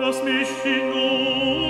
Lass mich hinaus.